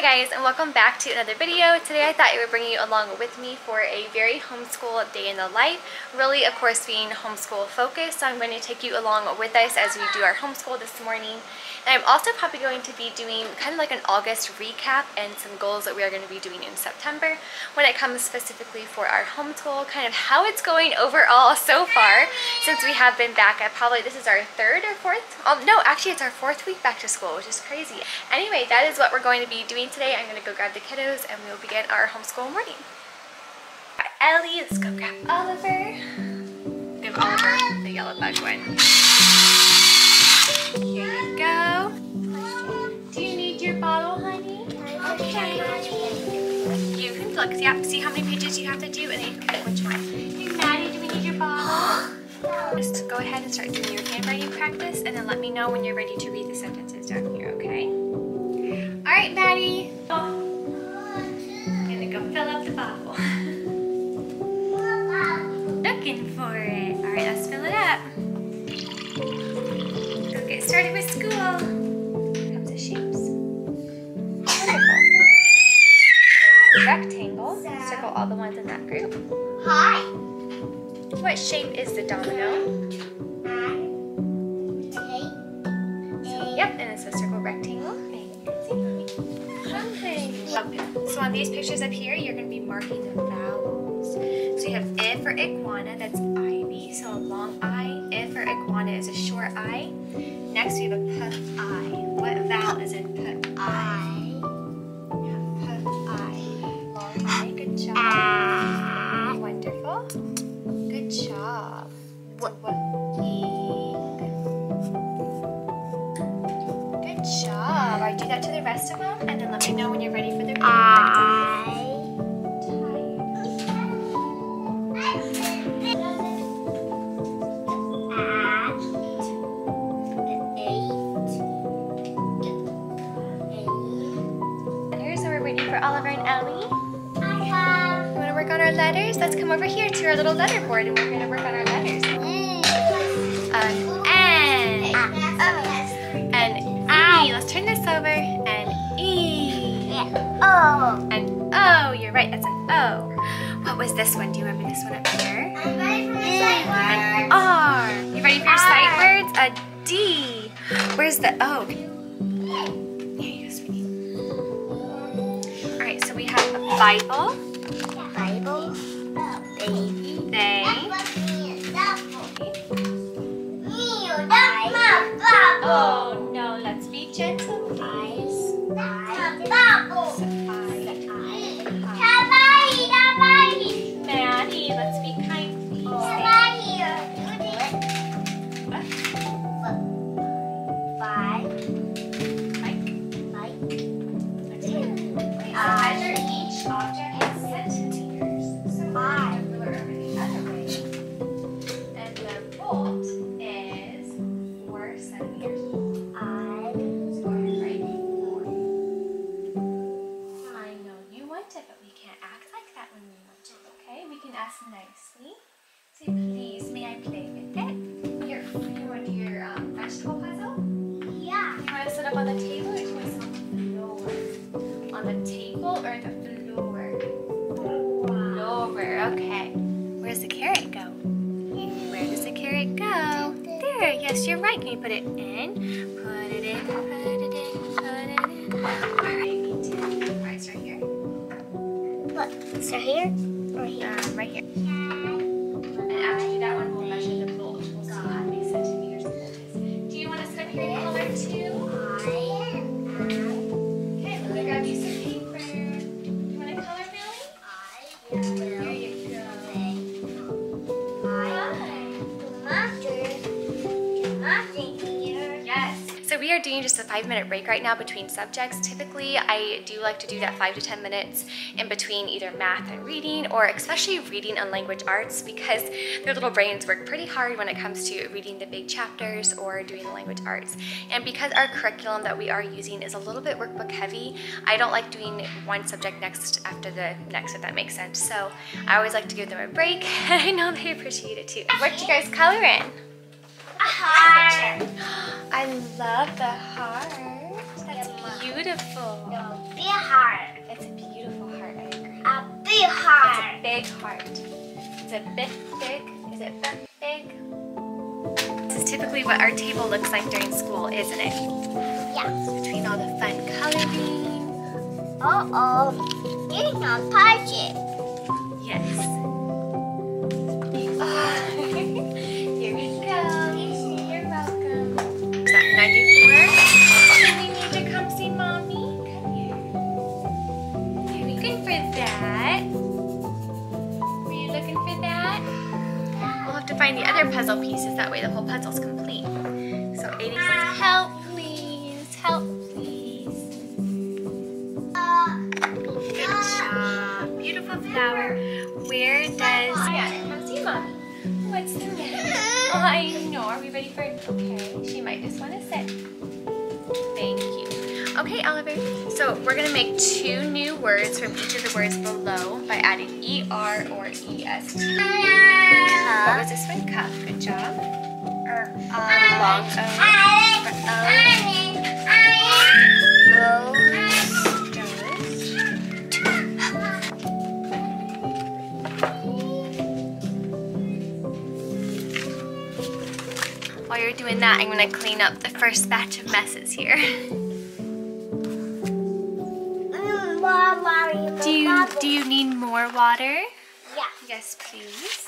Hi guys, and welcome back to another video. Today I thought I would bring you along with me for a very homeschool day in the life, really of course being homeschool focused. So I'm going to take you along with us as we do our homeschool this morning. And I'm also probably going to be doing kind of like an August recap and some goals that we are going to be doing in September when it comes specifically for our homeschool, kind of how it's going overall so far since we have been back at probably, this is our third or fourth, no actually it's our fourth week back to school, which is crazy. Anyway, that is what we're going to be doing today. I'm going to go grab the kiddos and we'll begin our homeschool morning. All right, Ellie, let's go grab Oliver. Give Oliver the yellow bug one. Here you go. Do you need your bottle, honey? Okay. You can look. Yeah, see how many pages you have to do and then you can pick which one. Hey, Maddie, do we need your bottle? Just go ahead and start doing your handwriting practice and then let me know when you're ready to read the sentences down here, okay? Alright, Maddie. I'm gonna go fill up the bottle. Looking for it. Alright, let's fill it up. Go get started with school. Here comes the shapes. Wonderful. Rectangle. Circle all the ones in that group. Hi. What shape is the domino? Yep, and it's a circle rectangle. So on these pictures up here, you're going to be marking the vowels. So you have I for iguana, that's ivy, so a long I. I for iguana is a short I. Next we have a p-I. What vowel is in p-I? You have p-I. Long I, good job. Wonderful. Good job. So what? E. Good job. Alright, do that to the rest of them, and then let me know when you're ready for the reading practice. Letters, so we're waiting for Oliver and Ellie. I have. You want to work on our letters? Let's come over here to our little letter board, and we're going to work on our letters. An O. An I. Let's turn this over. O. An O, you're right, that's an O. What was this one? Do you remember this one up here? I'm ready for my sight words. An R. You ready for your sight words? A D. Where's the O? Here you go, sweetie. Alright, so we have a Bible. Bible. Baby. They. Oh no, let's be gentle. Maddie, let's be kind, please. What? Bike. Measure each object in centimeters. So I ruler over the other way. And the bolt is 4 centimeters. I scored right 4. I know you want it, but we can't act like that when we want it. We can ask nicely. Say, please, may I play with it? Here, you want to do your vegetable puzzle? Yeah. Do you want to sit up on the table or do you want to sit on the floor? On the table or the floor? Wow. Floor, okay. Where does the carrot go? Where does the carrot go? There, yes, you're right. Can you put it in? Put it in, put it in, put it in. All right, start here. What? Start here? Right here. And after you do that one, we'll measure the bolt. We'll see how many centimeters it is. Do you want to sit up here in color too? I am. Okay, let me grab you some paper. Do you want to color, Billy? I will. There you go. So we are doing just a 5-minute break right now between subjects. Typically, I do like to do that 5 to 10 minutes in between either math and reading, or especially reading and language arts, because their little brains work pretty hard when it comes to reading the big chapters or doing the language arts. And because our curriculum that we are using is a little bit workbook heavy, I don't like doing one subject next after the next, if that makes sense. So I always like to give them a break, and I know they appreciate it too. What did you guys color in? A heart. I love the heart. That's beautiful. No, be a heart. a big heart. It's a bit big. Is it bit big? This is typically what our table looks like during school, isn't it? Yeah. Between all the fun coloring. Uh-oh. Getting on pie chip. Yes. Here we go. You're welcome. Is that 94? Find the other puzzle pieces, that way the whole puzzle's complete. So Adi says, help please, help please. Good job, beautiful flower. Where does, come see mommy. What's the matter? Oh, I know, are we ready for it? Okay, she might just want to sit. Thank you. Okay, Oliver, so we're gonna make two new words from each of the words below by adding ER or EST. What was this one? Cup. Good job. Long O. While you're doing that, I'm going to clean up the first batch of messes here. Do you need more water? Yeah. Yes, please.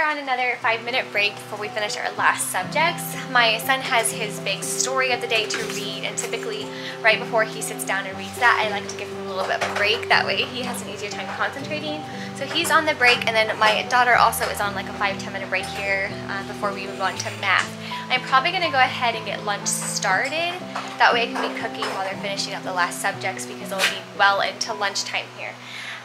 On another 5-minute break before we finish our last subjects. My son has his big story of the day to read, and typically right before he sits down and reads that, I like to give him a little bit of a break. That way he has an easier time concentrating. So he's on the break, and then my daughter also is on like a 5-10 minute break here before we move on to math. I'm probably going to go ahead and get lunch started. That way I can be cooking while they're finishing up the last subjects, because it'll be well into lunchtime here.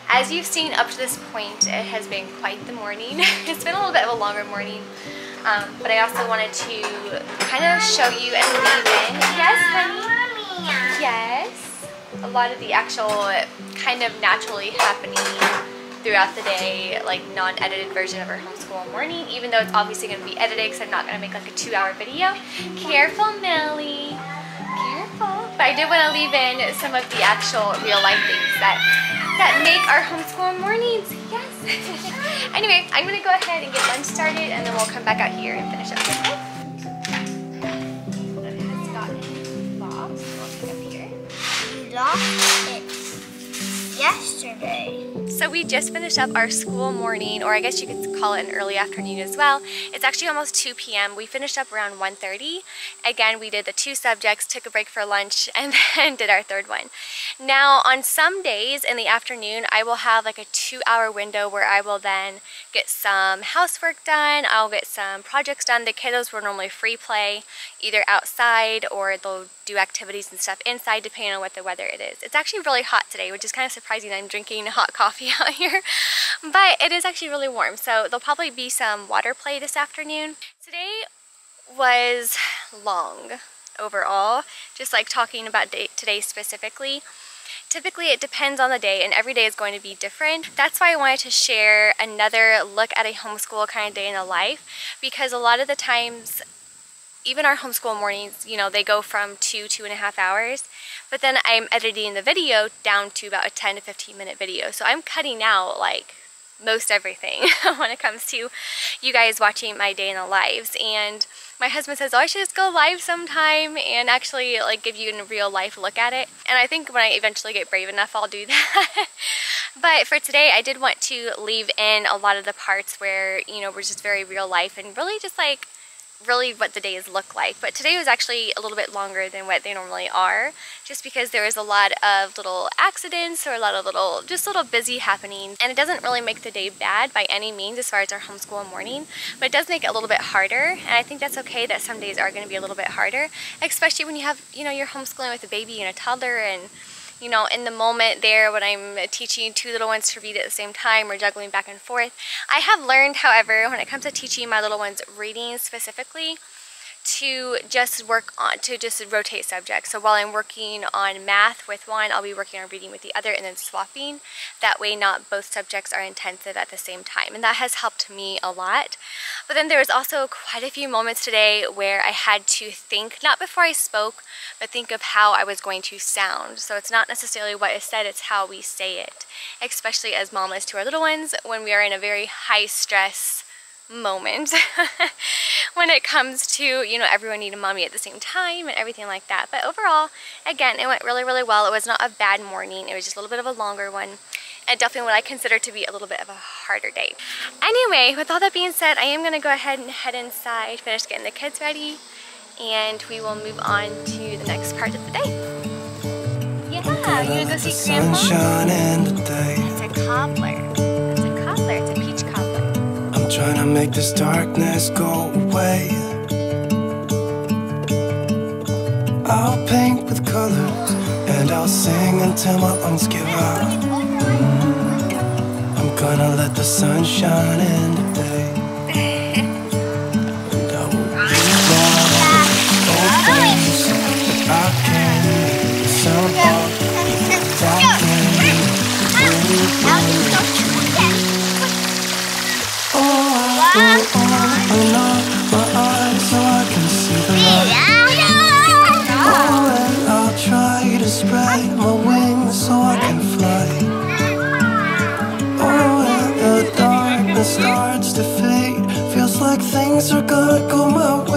As you've seen up to this point, it has been quite the morning. It's been a little bit of a longer morning, but I also wanted to kind of show you and leave in. Yes, honey? Yes. A lot of the actual kind of naturally happening throughout the day, like non-edited version of our homeschool morning, even though it's obviously going to be edited because I'm not going to make like a 2-hour video. Careful, Millie. Careful. But I did want to leave in some of the actual real-life things that make our homeschool mornings. Yes. Anyway, I'm going to go ahead and get lunch started, and then we'll come back out here and finish up. Okay? It has gotten lost. We'll pick up here. We lost it yesterday. So we just finished up our school morning, or I guess you could call it an early afternoon as well. It's actually almost 2 p.m. We finished up around 1:30. Again, we did the 2 subjects, took a break for lunch, and then did our third one. Now, on some days in the afternoon, I will have like a 2-hour window where I will then get some housework done, I'll get some projects done. The kiddos were normally free play, either outside or they'll do activities and stuff inside depending on what the weather it is. It's actually really hot today, which is kind of surprising. I'm drinking hot coffee out here, but it is actually really warm, so there'll probably be some water play this afternoon. Today was long overall, just like talking about today specifically. Typically it depends on the day, and every day is going to be different. That's why I wanted to share another look at a homeschool kind of day in the life, because a lot of the times even our homeschool mornings, you know, they go from 2 to 2.5 hours, but then I'm editing the video down to about a 10 to 15 minute video. So I'm cutting out like most everything when it comes to you guys watching my day in the lives. And my husband says, oh, I should just go live sometime and actually like give you a real life look at it. And I think when I eventually get brave enough, I'll do that. But for today, I did want to leave in a lot of the parts where, you know, we're just very real life and really just like really what the days look like. But today was actually a little bit longer than what they normally are, just because there was a lot of little accidents or a lot of little busy happenings, and it doesn't really make the day bad by any means as far as our homeschool morning, but it does make it a little bit harder. And I think that's okay, that some days are going to be a little bit harder, especially when you have, you know, you're homeschooling with a baby and a toddler, and you know, in the moment there when I'm teaching 2 little ones to read at the same time or juggling back and forth. I have learned, however, when it comes to teaching my little ones reading specifically, to just rotate subjects. So while I'm working on math with one, I'll be working on reading with the other and then swapping. That way not both subjects are intensive at the same time, and that has helped me a lot. But then there was also quite a few moments today where I had to think, not before I spoke, but think of how I was going to sound. So it's not necessarily what is said, it's how we say it, especially as mamas to our little ones when we are in a very high stress moment when it comes to, you know, everyone needing mommy at the same time and everything like that. But overall, again, it went really, really well. It was not a bad morning. It was just a little bit of a longer one, and definitely what I consider to be a little bit of a harder day. Anyway, with all that being said, I am going to go ahead and head inside, finish getting the kids ready, and we will move on to the next part of the day. Yeah, you going to go see Grandma? It's a cobbler. It's a cobbler. It's a peach cobbler. I'm trying to make this darkness go away. I'll paint with colors, and I'll sing until my lungs give out. I'm gonna let the sun shine in today. And I will read all things I can. Somehow starts to fade, feels like things are gonna go my way.